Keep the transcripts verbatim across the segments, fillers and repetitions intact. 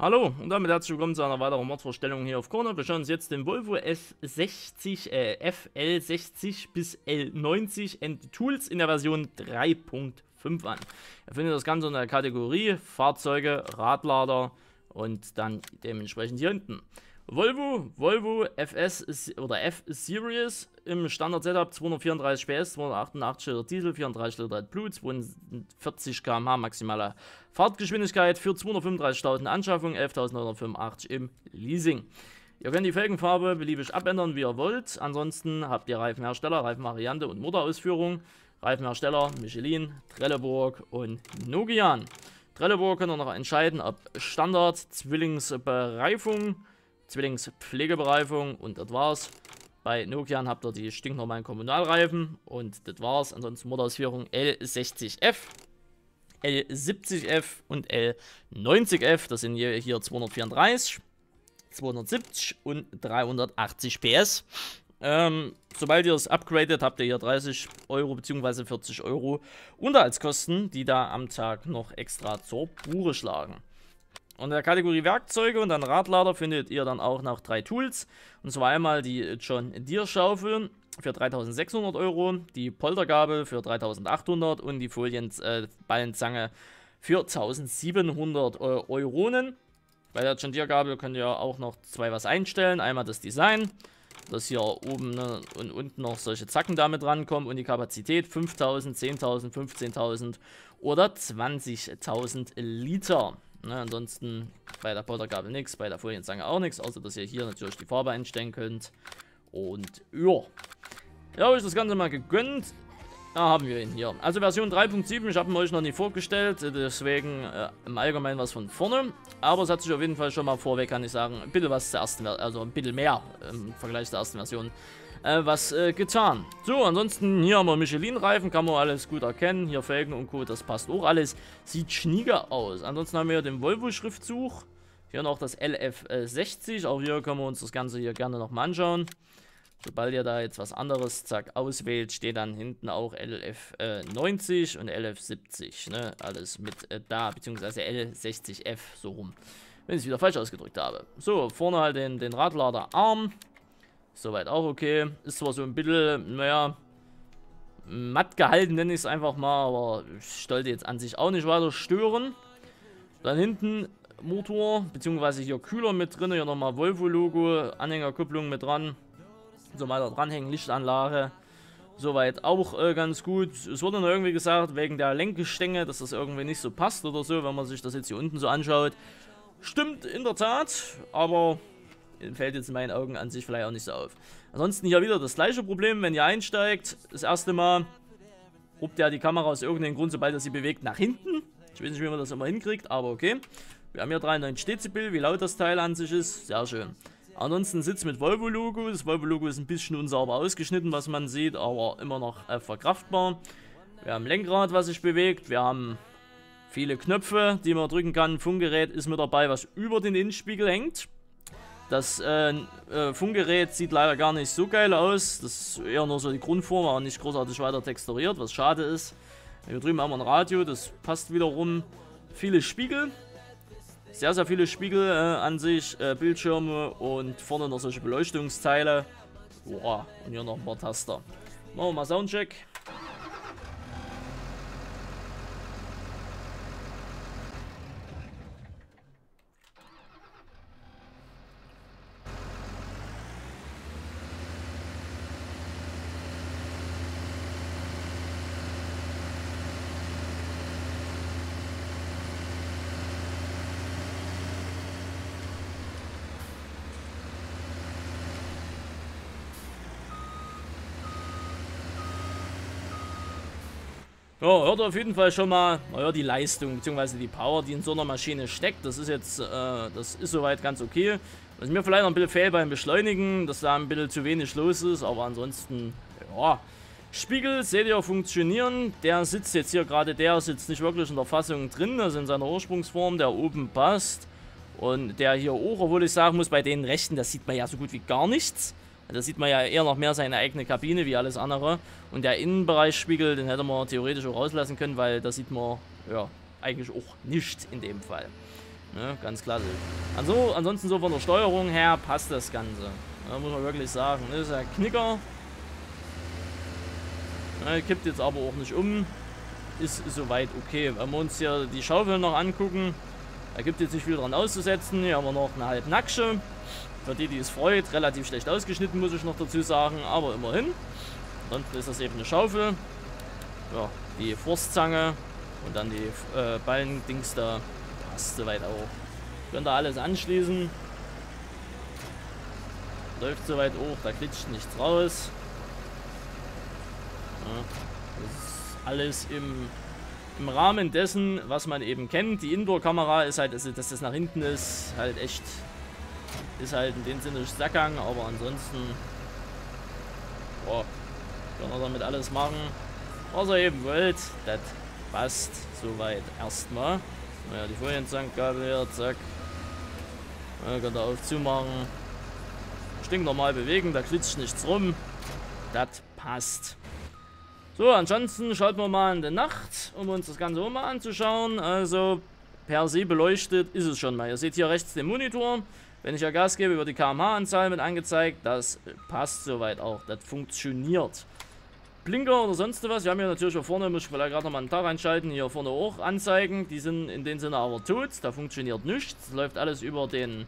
Hallo und damit herzlich willkommen zu einer weiteren Modvorstellung hier auf CornHub. Wir schauen uns jetzt den Volvo S sechzig, äh, F L sechzig bis L neunzig and Tools in der Version drei Punkt fünf an. Ihr findet das Ganze unter der Kategorie Fahrzeuge, Radlader und dann dementsprechend hier hinten. Volvo, Volvo F S oder F-Series im Standard-Setup, zweihundertvierunddreißig P S, zweihundertachtundachtzig Liter Diesel, vierunddreißig Liter AdBlue, zweiundvierzig Kilometer pro Stunde maximale Fahrtgeschwindigkeit für zweihundertfünfunddreißigtausend Anschaffung, elftausendneunhundertfünfundachtzig im Leasing. Ihr könnt die Felgenfarbe beliebig abändern, wie ihr wollt. Ansonsten habt ihr Reifenhersteller, Reifenvariante und Motorausführung. Reifenhersteller Michelin, Trelleborg und Nokian. Trelleborg könnt ihr noch entscheiden, ob Standard, Zwillingsbereifung, Zwillingspflegebereifung und das war's. Bei Nokian habt ihr die stinknormalen Kommunalreifen und das war's. Ansonsten Motorausführung L sechzig F, L siebzig F und L neunzig F. Das sind hier zweihundertvierunddreißig, zweihundertsiebzig und dreihundertachtzig P S. Ähm, sobald ihr es upgradet, habt ihr hier dreißig Euro bzw. vierzig Euro Unterhaltskosten, die da am Tag noch extra zur Buche schlagen. Unter der Kategorie Werkzeuge und dann Radlader findet ihr dann auch noch drei Tools. Und zwar einmal die John Deere Schaufel für dreitausendsechshundert Euro, die Poltergabel für dreitausendachthundert und die Folienzange äh, für tausendsiebenhundert Euronen. Bei der John Deere Gabel könnt ihr auch noch zwei was einstellen. Einmal das Design, dass hier oben ne, und unten noch solche Zacken damit rankommen und die Kapazität fünftausend, zehntausend, fünfzehntausend oder zwanzigtausend Liter. Ne, ansonsten bei der Poltergabel nichts, bei der Folienzange auch nichts, außer dass ihr hier natürlich die Farbe einstellen könnt. Und ja, ja, habe ich das Ganze mal gegönnt. Da haben wir ihn hier. Also Version drei Punkt sieben, ich habe ihn euch noch nie vorgestellt, deswegen äh, im Allgemeinen was von vorne. Aber es hat sich auf jeden Fall schon mal vorweg, kann ich sagen, ein bisschen was zur ersten, also ein bisschen mehr im Vergleich zur ersten Version äh, was äh, getan. So, ansonsten hier haben wir Michelin-Reifen, kann man alles gut erkennen. Hier Felgen und Co., das passt auch alles. Sieht schnieger aus. Ansonsten haben wir hier den Volvo-Schriftzug. Hier noch das L F sechzig, auch hier können wir uns das Ganze hier gerne nochmal anschauen. Sobald ihr da jetzt was anderes, zack, auswählt, steht dann hinten auch L F neunzig und L F siebzig, ne, alles mit äh, da, beziehungsweise L sechzig F, so rum, wenn ich es wieder falsch ausgedrückt habe. So, vorne halt den, den Radladerarm, soweit auch okay, ist zwar so ein bisschen, naja, matt gehalten, nenne ich es einfach mal, aber sollte jetzt an sich auch nicht weiter stören. Dann hinten Motor, beziehungsweise hier Kühler mit drin, hier nochmal Volvo-Logo, Anhängerkupplung mit dran. So weiter dranhängen, Lichtanlage, soweit auch äh, ganz gut. Es wurde noch irgendwie gesagt, wegen der Lenkgestänge, dass das irgendwie nicht so passt oder so, wenn man sich das jetzt hier unten so anschaut. Stimmt in der Tat, aber fällt jetzt in meinen Augen an sich vielleicht auch nicht so auf. Ansonsten hier wieder das gleiche Problem, wenn ihr einsteigt, das erste Mal rupt ja die Kamera aus irgendeinem Grund, sobald ihr sie bewegt, nach hinten. Ich weiß nicht, wie man das immer hinkriegt, aber okay. Wir haben hier dreiundneunzig Dezibel, wie laut das Teil an sich ist, sehr schön. Ansonsten Sitz mit Volvo-Logo. Das Volvo-Logo ist ein bisschen unsauber ausgeschnitten, was man sieht, aber immer noch äh, verkraftbar. Wir haben Lenkrad, was sich bewegt. Wir haben viele Knöpfe, die man drücken kann. Funkgerät ist mit dabei, was über den Innenspiegel hängt. Das äh, äh, Funkgerät sieht leider gar nicht so geil aus. Das ist eher nur so die Grundform, aber nicht großartig weiter texturiert, was schade ist. Hier drüben haben wir ein Radio, das passt wiederum. Viele Spiegel. Sehr, sehr viele Spiegel äh, an sich, äh, Bildschirme und vorne noch solche Beleuchtungsteile. Boah, und hier noch ein paar Taster. Machen wir mal Soundcheck. Ja, hört auf jeden Fall schon mal, naja, die Leistung bzw. die Power, die in so einer Maschine steckt. Das ist jetzt, äh, das ist soweit ganz okay. Was mir vielleicht noch ein bisschen fehlt beim Beschleunigen, dass da ein bisschen zu wenig los ist, aber ansonsten, ja. Spiegel, seht ihr, funktionieren. Der sitzt jetzt hier gerade, der sitzt nicht wirklich in der Fassung drin, also in seiner Ursprungsform, der oben passt. Und der hier auch, obwohl ich sagen muss, bei den rechten, das sieht man ja so gut wie gar nichts. Da sieht man ja eher noch mehr seine eigene Kabine wie alles andere. Und der Innenbereichsspiegel, den hätte man theoretisch auch rauslassen können, weil da sieht man ja eigentlich auch nicht in dem Fall. Ne? Ganz klasse. Also, ansonsten so von der Steuerung her passt das Ganze. Da muss man wirklich sagen. Das ist ja Knicker. Ne? Kippt jetzt aber auch nicht um. Ist soweit okay. Wenn wir uns hier die Schaufel noch angucken, da gibt es jetzt nicht viel dran auszusetzen. Hier haben wir noch eine Halbnacksche. Für die, die es freut, relativ schlecht ausgeschnitten, muss ich noch dazu sagen, aber immerhin. Ansonsten ist das eben eine Schaufel. Ja, die Forstzange und dann die äh, Ballendings da. Passt soweit auch. Könnt ihr alles anschließen. Läuft soweit auch, da klitscht nichts raus. Ja, das ist alles im, im Rahmen dessen, was man eben kennt. Die Indoor-Kamera ist halt, also, dass das nach hinten ist, halt echt. Ist halt in dem Sinne Sackgang, aber ansonsten boah, kann man damit alles machen, was ihr eben wollt. Das passt soweit erstmal. Naja, die Folienzankkabel hier, zack. Ja, könnt ihr auf zumachen. Stinknormal bewegen, da klitscht nichts rum. Das passt. So, ansonsten schalten wir mal in der Nacht, um uns das Ganze auch mal anzuschauen. Also per se beleuchtet ist es schon mal. Ihr seht hier rechts den Monitor. Wenn ich ja Gas gebe, wird die K M H-Anzahl mit angezeigt. Das passt soweit auch. Das funktioniert. Blinker oder sonst was. Wir haben hier natürlich auch vorne, muss ich vielleicht gerade nochmal einen Tag einschalten, hier vorne auch Anzeigen. Die sind in dem Sinne aber tot. Da funktioniert nichts. Das läuft alles über den,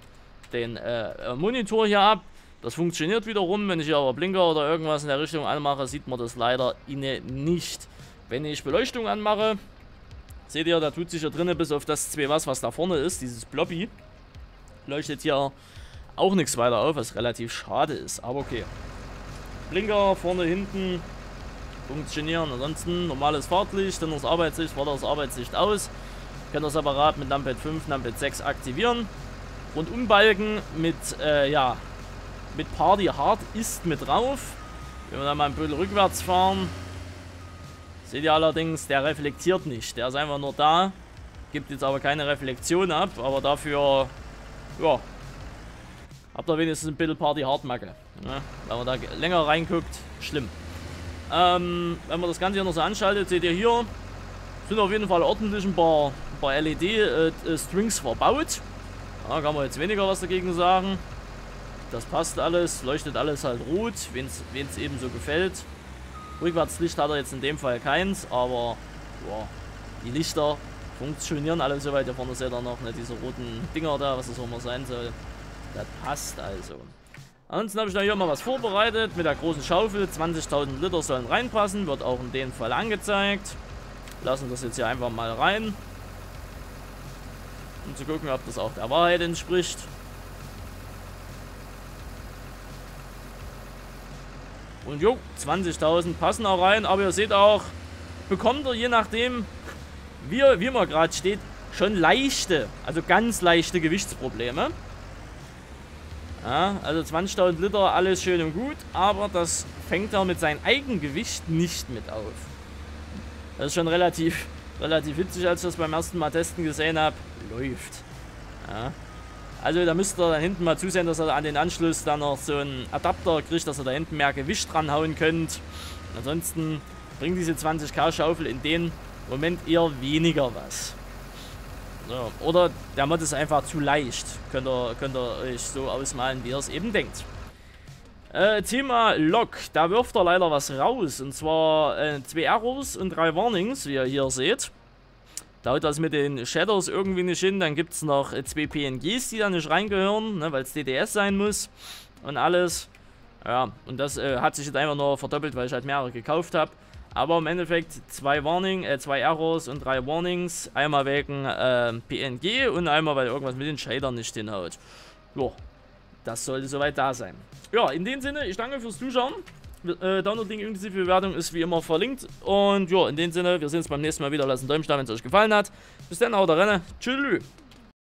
den äh, Monitor hier ab. Das funktioniert wiederum. Wenn ich hier aber Blinker oder irgendwas in der Richtung anmache, sieht man das leider inne nicht. Wenn ich Beleuchtung anmache, seht ihr, da tut sich ja drinnen bis auf das zwei was, was da vorne ist, dieses Blobby. Leuchtet hier auch nichts weiter auf, was relativ schade ist, aber okay. Blinker vorne, hinten funktionieren. Ansonsten normales Fahrtlicht, dann das Arbeitslicht, war das Arbeitslicht aus. Ich kann das Apparat mit Numpad fünf, Numpad sechs aktivieren. Rundumbalken mit, äh, ja, mit Party Hard ist mit drauf. Wenn wir dann mal ein bisschen rückwärts fahren, seht ihr allerdings, der reflektiert nicht. Der ist einfach nur da, gibt jetzt aber keine Reflexion ab, aber dafür. Ja, habt ihr wenigstens ein bisschen Party-Hard-Macke, ne? Wenn man da länger reinguckt, schlimm. Ähm, wenn man das Ganze hier noch so anschaltet, seht ihr hier, sind auf jeden Fall ordentlich ein paar, ein paar L E D-Strings verbaut. Da kann man jetzt weniger was dagegen sagen. Das passt alles, leuchtet alles halt rot, wen es eben so gefällt. Rückwärtslicht hat er jetzt in dem Fall keins, aber ja, die Lichter funktionieren alle soweit. Hier vorne seht ihr noch, ne, diese roten Dinger da, was das auch mal sein soll. Das passt also. Ansonsten habe ich da hier mal was vorbereitet mit der großen Schaufel. zwanzigtausend Liter sollen reinpassen, wird auch in dem Fall angezeigt. Lassen das jetzt hier einfach mal rein, um zu gucken, ob das auch der Wahrheit entspricht. Und jo, zwanzigtausend passen auch rein, aber ihr seht auch, bekommt ihr je nachdem, Wie, wie man gerade steht, schon leichte, also ganz leichte Gewichtsprobleme. Ja, also zwanzigtausend Liter, alles schön und gut, aber das fängt er mit seinem Eigengewicht nicht mit auf. Das ist schon relativ, relativ witzig, als ich das beim ersten Mal testen gesehen habe. Läuft. Ja. Also da müsst ihr dann hinten mal zusehen, dass ihr an den Anschluss dann noch so einen Adapter kriegt, dass ihr da hinten mehr Gewicht dranhauen könnt. Ansonsten bringt diese zwanzig K Schaufel in den Moment eher weniger was. So, oder der Mod ist einfach zu leicht. Könnt ihr, könnt ihr euch so ausmalen, wie ihr es eben denkt. Äh, Thema Log. Da wirft er leider was raus. Und zwar äh, zwei Errors und drei Warnings, wie ihr hier seht. Da haut das mit den Shadows irgendwie nicht hin. Dann gibt es noch äh, zwei P N Gs, die da nicht reingehören, ne, weil es D D S sein muss. Und alles. Ja, und das äh, hat sich jetzt einfach nur verdoppelt, weil ich halt mehrere gekauft habe. Aber im Endeffekt zwei Warning, äh, zwei Errors und drei Warnings. Einmal wegen äh, P N G und einmal, weil irgendwas mit den Shadern nicht hinhaut. Ja, das sollte soweit da sein. Ja, in dem Sinne, ich danke fürs Zuschauen. Äh, Download-Link inklusive Bewertung ist wie immer verlinkt. Und ja, in dem Sinne, wir sehen uns beim nächsten Mal wieder. Lasst einen Däumchen da, wenn es euch gefallen hat. Bis dann, haut rein. Tschüss.